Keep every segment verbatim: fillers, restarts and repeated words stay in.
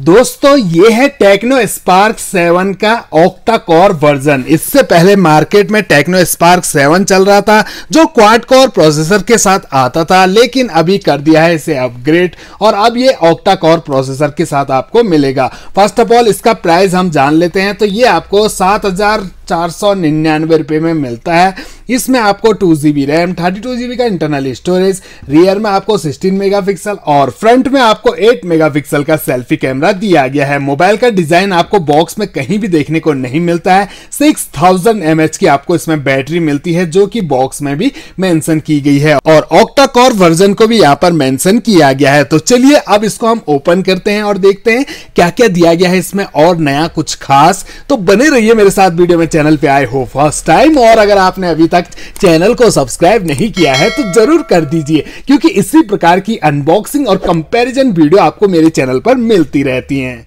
दोस्तों ये है टेक्नो स्पार्क सेवन का ऑक्टा कोर वर्जन। इससे पहले मार्केट में टेक्नो स्पार्क सेवन चल रहा था जो क्वाड कोर प्रोसेसर के साथ आता था, लेकिन अभी कर दिया है इसे अपग्रेड और अब ये ऑक्टा कोर प्रोसेसर के साथ आपको मिलेगा। फर्स्ट ऑफ ऑल इसका प्राइस हम जान लेते हैं, तो ये आपको सात हजार चार सौ निन्यानवे रुपये में मिलता है। इसमें आपको two G B RAM, thirty two G B का इंटरनल स्टोरेज, रियर में आपको सिक्सटीन मेगा पिक्सल और फ्रंट में आपको एट मेगा पिक्सल का सेल्फी कैमरा दिया गया है। मोबाइल का डिजाइन आपको बॉक्स में कहीं भी देखने को नहीं मिलता है। सिक्स थाउजेंड एम एच की आपको इसमें बैटरी मिलती है जो कि बॉक्स में भी मेंशन की गई है और ऑक्टा कोर वर्जन को भी यहाँ पर मेंशन किया गया है। तो चलिए अब इसको हम ओपन करते हैं और देखते हैं क्या क्या दिया गया है इसमें और नया कुछ खास। तो बने रहिए मेरे साथ वीडियो में, चैनल पे आए हो फर्स्ट टाइम और अगर आपने अभी तक चैनल को सब्सक्राइब नहीं किया है तो जरूर कर दीजिए, क्योंकि इसी प्रकार की अनबॉक्सिंग और कंपैरिजन वीडियो आपको मेरे चैनल पर मिलती रहती हैं।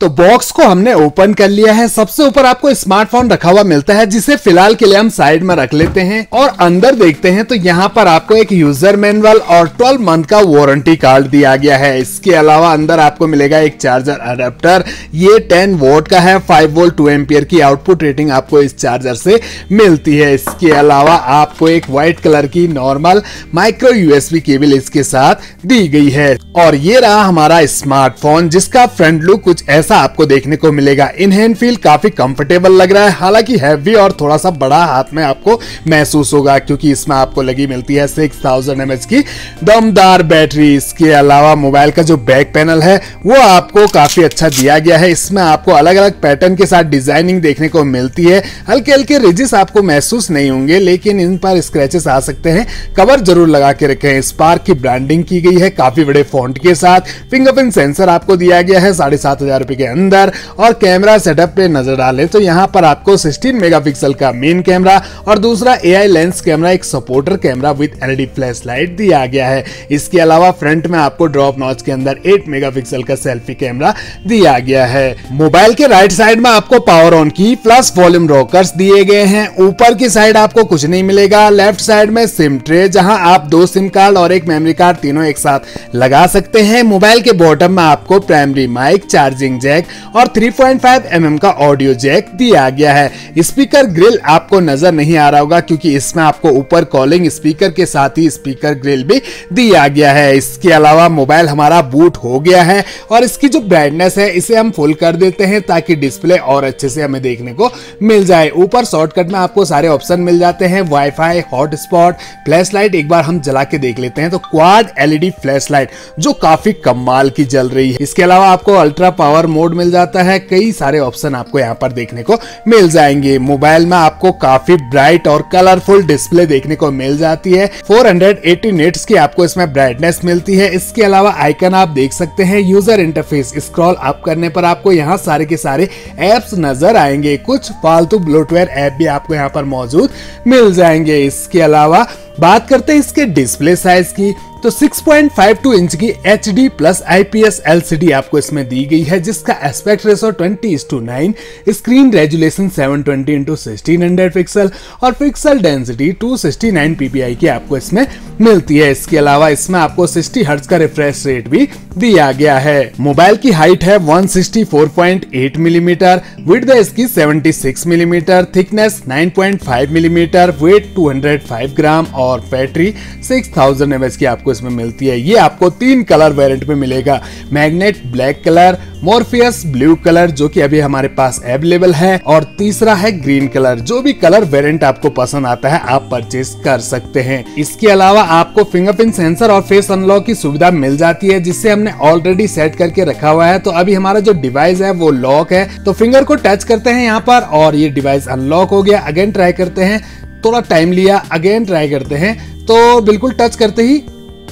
तो बॉक्स को हमने ओपन कर लिया है। सबसे ऊपर आपको स्मार्टफोन रखा हुआ मिलता है जिसे फिलहाल के लिए हम साइड में रख लेते हैं और अंदर देखते हैं। तो यहाँ पर आपको एक यूजर मैनुअल और ट्वेल्व मंथ का वारंटी कार्ड दिया गया है। इसके अलावा अंदर आपको मिलेगा एक चार्जर अडेप्टर, ये टेन वोल्ट का है। फाइव वोल्ट टू एम्पियर की आउटपुट रेटिंग आपको इस चार्जर से मिलती है। इसके अलावा आपको एक व्हाइट कलर की नॉर्मल माइक्रो यूएसबी केबल इसके साथ दी गई है और ये रहा हमारा स्मार्टफोन जिसका फ्रंट लुक कुछ ऐसा आपको देखने को मिलेगा। इन हैंड फील काफी कंफर्टेबल लग रहा है, हालांकि हैवी और थोड़ा सा बड़ा हाथ में आपको महसूस होगा क्योंकि इसमें आपको लगी मिलती है छह हज़ार एमएच की दमदार बैटरी। इसके अलावा मोबाइल का जो बैक पैनल है वो आपको काफी अच्छा दिया गया है। इसमें आपको अलग अलग पैटर्न के साथ डिजाइनिंग देखने को मिलती है। हल्के हल्के रिजेस आपको महसूस नहीं होंगे लेकिन इन पर स्क्रैचेस आ सकते हैं, कवर जरूर लगा के रखें। स्पार्क की ब्रांडिंग की गई है काफी बड़े फॉन्ट के साथ। फिंगरप्रिंट सेंसर आपको दिया गया है साढ़े सात हजार रुपए के अंदर। और कैमरा सेटअप पे नजर डालें तो यहाँ पर आपको सिक्सटीन मेगापिक्सल का मेन कैमरा और दूसरा एआई लेंस कैमरा, एक supporter camera with LED flashlight दिया गया है। इसके अलावा फ्रंट में आपको ड्रॉप नॉच के अंदर एट मेगापिक्सल का सेल्फी कैमरा दिया गया है। मोबाइल के राइट साइड में आपको पावर ऑन की प्लस वॉल्यूम रॉकर्स दिए गए हैं। ऊपर की साइड आपको कुछ नहीं मिलेगा। लेफ्ट साइड में सिम ट्रे जहाँ आप दो सिम कार्ड और एक मेमोरी कार्ड तीनों एक साथ लगा सकते हैं। मोबाइल के बॉटम में आपको प्राइमरी माइक, चार्जिंग जैक और three point five M M का ऑडियो जैक दिया गया है। स्पीकर ग्रिल आपको नजर नहीं आ रहा होगा क्योंकि इसमें आपको ऊपर कॉलिंग स्पीकर के साथ ही स्पीकर ग्रिल भी दिया गया है। इसके अलावा मोबाइल हमारा बूट हो गया है और इसकी जो ब्राइटनेस है इसे हम फुल कर देते हैं ताकि डिस्प्ले और अच्छे से हमें देखने को मिल जाए। ऊपर शॉर्टकट में आपको सारे ऑप्शन मिल जाते हैं, वाईफाई, हॉटस्पॉट, फ्लैश लाइट। एक बार हम जला के देख लेते हैं तो क्वाड एलईडी फ्लैश लाइट जो काफी कमाल की जल रही है। इसके अलावा आपको अल्ट्रा पावर मोड मिल जाता है। कई सारे ऑप्शन आपको यहाँ पर देखने को मिल जाएंगे। मोबाइल में आपको काफी ब्राइट और कलरफुल डिस्प्ले देखने को मिल जाती है। फोर हंड्रेड एटी निट्स की आपको इसमें ब्राइटनेस मिलती है। इसके अलावा आइकन आप देख सकते हैं। यूजर इंटरफेस स्क्रॉल अप करने पर आपको यहाँ सारे के सारे एप्स नजर आएंगे। कुछ फालतू ब्लोटवेयर ऐप भी आपको यहाँ पर मौजूद मिल जाएंगे। इसके अलावा बात करते हैं इसके डिस्प्ले साइज की, तो six point five two inch की H D plus I P S L C D आपको इसमें दी गई है जिसका aspect ratio twenty is to nine, screen resolution seven twenty into sixteen hundred pixel और pixel density two sixty nine PPI की आपको इसमें मिलती है। इसके अलावा इसमें आपको सिक्सटी हर्ट्ज का रिफ्रेश रेट भी दिया गया है। मोबाइल की हाइट है one sixty four point eight millimetre, width इसकी seventy six millimetre, thickness nine point five millimetre, weight two hundred five gram और बैटरी सिक्स थाउजेंड एमएच की आपको इसमें मिलती है। ये आपको तीन कलर वेरिएंट में मिलेगा, magnet black colour, Morpheus blue colour जो कि अभी हमारे पास अवेलेबल है और तीसरा है ग्रीन कलर। जो भी कलर वेरिएंट आपको पसंद आता है आप परचेज कर सकते हैं। इसके अलावा आपको फिंगरप्रिंट सेंसर और फेस अनलॉक की सुविधा मिल जाती है जिससे हमने ऑलरेडी सेट करके रखा हुआ है। तो अभी हमारा जो डिवाइस है वो लॉक है, तो फिंगर को टच करते हैं यहाँ पर और ये डिवाइस अनलॉक हो गया। अगेन ट्राई करते हैं, थोड़ा टाइम लिया। अगेन ट्राई करते हैं तो बिल्कुल टच करते ही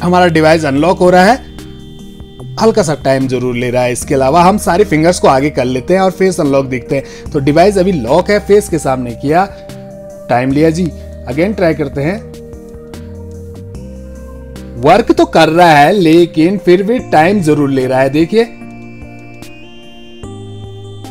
हमारा डिवाइस अनलॉक हो रहा है। हल्का सा टाइम जरूर ले रहा है। इसके अलावा हम सारे फिंगर्स को आगे कर लेते हैं और फेस अनलॉक देखते हैं। तो डिवाइस अभी लॉक है, फेस के सामने किया, टाइम लिया जी। अगेन ट्राई करते हैं, वर्क तो कर रहा है लेकिन फिर भी टाइम जरूर ले रहा है। देखिए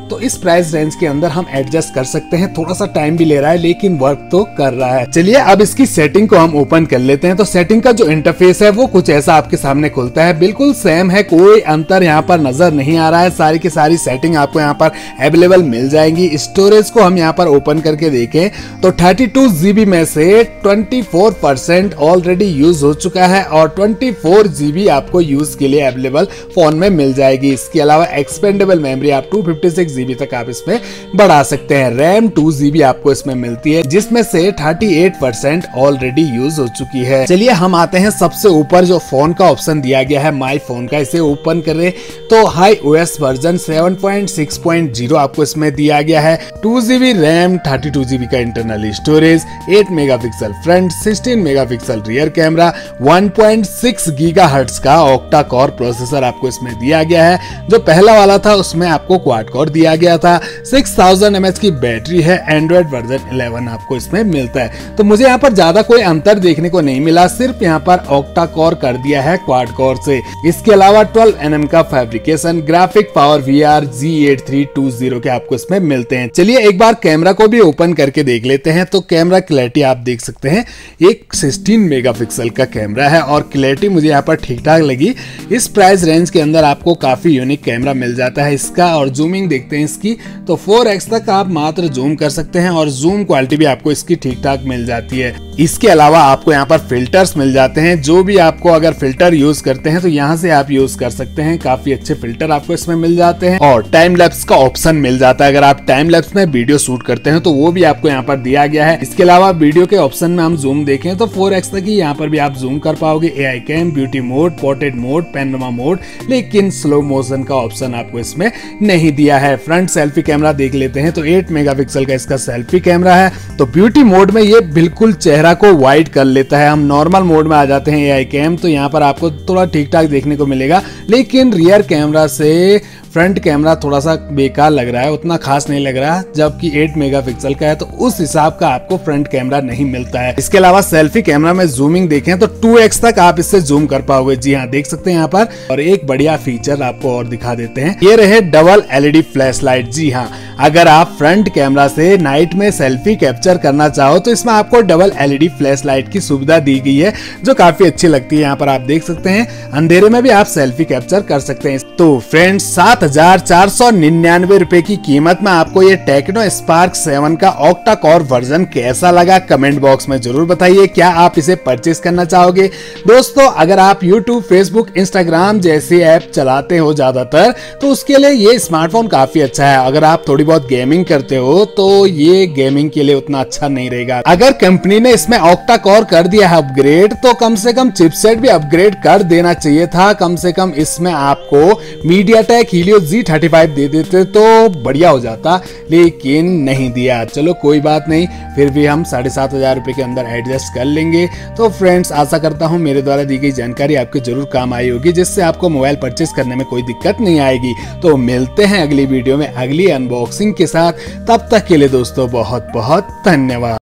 तो तो इस प्राइस रेंज के अंदर हम एडजस्ट कर सकते हैं। थोड़ा सा टाइम भी ले रहा है लेकिन वर्क तो कर रहा है। चलिए अब इसकी सेटिंग को हम ओपन कर लेते हैं। तो सेटिंग का जो इंटरफेस है वो कुछ ऐसा आपके सामने खुलता है, बिल्कुल सेम है, कोई अंतर यहाँ पर नजर नहीं आ रहा है। सारी की सारी सेटिंग आपको यहाँ पर अवेलेबल मिल जाएंगी। स्टोरेज को हम यहाँ पर ओपन करके देखें तो थर्टी टू जीबी में से twenty four percent already use हो चुका है और ट्वेंटी फोर जीबी आपको यूज के लिए अवेलेबल फोन में मिल जाएगी। इसके अलावा एक्सपेंडेबल मेमोरी आप टू फिफ्टी सिक्स जीबी तक आप इसमें बढ़ा सकते हैं। रैम टू जीबी आपको इसमें मिलती है जिसमें से thirty eight percent already use हो चुकी है। चलिए हम आते हैं सबसे ऊपर जो फोन का ऑप्शन दिया गया है माई फोन का, इसे ओपन करें तो HiOS version seven point six point zero आपको इसमें दिया गया है। Two GB RAM, thirty two GB का internal storage, eight megapixel front, sixteen megapixel rear camera, one point six gigahertz का ऑक्टा कोर प्रोसेसर आपको इसमें दिया गया है। जो पहला वाला था उसमें आपको क्वाड कोर दिया गया था। सिक्स थाउज़ेंड एमएच की बैटरी है। एंड्रॉइड वर्जन इलेवन आपको इसमें मिलता है। तो मुझे यहाँ पर ज्यादा कोई अंतर देखने को नहीं मिला, सिर्फ यहाँ पर ऑक्टा कोर कर दिया है क्वाड कोर से। इसके अलावा ट्वेल्व एन एम का fabrication, graphic power VR G eight three two zero के आपको इसमें मिलते हैं। चलिए एक बार कैमरा को भी ओपन करके देख लेते हैं। तो कैमरा क्लैरिटी आप देख सकते हैं, एक सिक्सटीन मेगापिक्सल का कैमरा है और क्लैरिटी मुझे यहाँ पर ठीक ठाक लगी। इस प्राइस रेंज के अंदर आपको काफी यूनिक कैमरा मिल जाता है इसका। और जूमिंग देखते हैं इसकी तो फोर एक्स तक आप मात्र जूम कर सकते हैं और जूम क्वालिटी भी आपको इसकी ठीक ठाक मिल जाती है। इसके अलावा आपको यहाँ पर फिल्टर्स मिल जाते हैं। जो भी आपको अगर फिल्टर यूज करते हैं तो यहाँ से आप यूज कर सकते हैं, काफी अच्छे फिल्टर आपको इसमें मिल जाते हैं। और टाइम लैप्स का ऑप्शन मिल जाता है, अगर आप टाइम लैप्स में वीडियो शूट करते हैं तो वो भी आपको यहाँ पर दिया गया है। इसके अलावा वीडियो के ऑप्शन में हम जूम देखें तो फोर एक्स तक ही यहाँ पर भी आप जूम कर पाओगे। A I cam, beauty mode, portrait mode, panorama mode, लेकिन स्लो मोशन का ऑप्शन आपको इसमें नहीं दिया है। फ्रंट सेल्फी कैमरा देख लेते हैं तो एट मेगा पिक्सल का इसका सेल्फी कैमरा है। तो ब्यूटी मोड में ये बिल्कुल चेहरा को वाइड कर लेता है। हम नॉर्मल मोड में आ जाते हैं एआई कैम तो यहाँ पर आपको थोड़ा ठीक ठाक देखने को मिलेगा, लेकिन रियर कैमरा से फ्रंट कैमरा थोड़ा सा बेकार लग रहा है, उतना खास नहीं लग रहा। जबकि एट मेगापिक्सल का है तो उस हिसाब का आपको फ्रंट कैमरा नहीं मिलता है। इसके अलावा सेल्फी कैमरा में जूमिंग देखें तो टू एक्स तक आप इससे जूम कर पाओगे। जी हाँ, देख सकते हैं यहाँ पर। और एक बढ़िया फीचर आपको और दिखा देते हैं, ये रहे डबल एलईडी फ्लैश लाइट। जी हाँ, अगर आप फ्रंट कैमरा से नाइट में सेल्फी कैप्चर करना चाहो तो इसमें आपको डबल एलईडी फ्लैश लाइट की सुविधा दी गई है जो काफी अच्छी लगती है। यहाँ पर आप देख सकते हैं, अंधेरे में भी आप सेल्फी कैप्चर कर सकते हैं। तो फ्रेंड्स, सात हजार चार सौ निन्यानवे रुपए की कीमत में आपको ये टेक्नो स्पार्क सेवन का ऑक्टा कोर वर्जन कैसा लगा, कमेंट बॉक्स में जरूर बताइए। क्या आप इसे परचेस करना चाहोगे? दोस्तों, अगर आप यूट्यूब, फेसबुक, इंस्टाग्राम जैसे ऐप चलाते हो ज्यादातर, तो उसके लिए ये स्मार्टफोन काफी अच्छा है। अगर आप थोड़ी बहुत गेमिंग करते हो तो ये गेमिंग के लिए उतना अच्छा नहीं रहेगा। अगर कंपनी ने इसमें ऑक्टा कोर कर दिया है अपग्रेड तो कम से कम चिपसेट भी अपग्रेड कर देना चाहिए था। कम से कम इसमें आपको MediaTek Helio G thirty five दे देते तो बढ़िया हो जाता, लेकिन नहीं दिया। चलो कोई बात नहीं, फिर भी हम साढ़े सात हजार रुपये के अंदर एडजस्ट कर लेंगे। तो फ्रेंड्स, आशा करता हूँ मेरे द्वारा दी गई जानकारी आपके जरूर काम आई होगी, जिससे आपको मोबाइल परचेस करने में कोई दिक्कत नहीं आएगी। तो मिलते हैं अगली वीडियो में अगली अनबॉक्सिंग के साथ। तब तक के लिए दोस्तों बहुत बहुत धन्यवाद।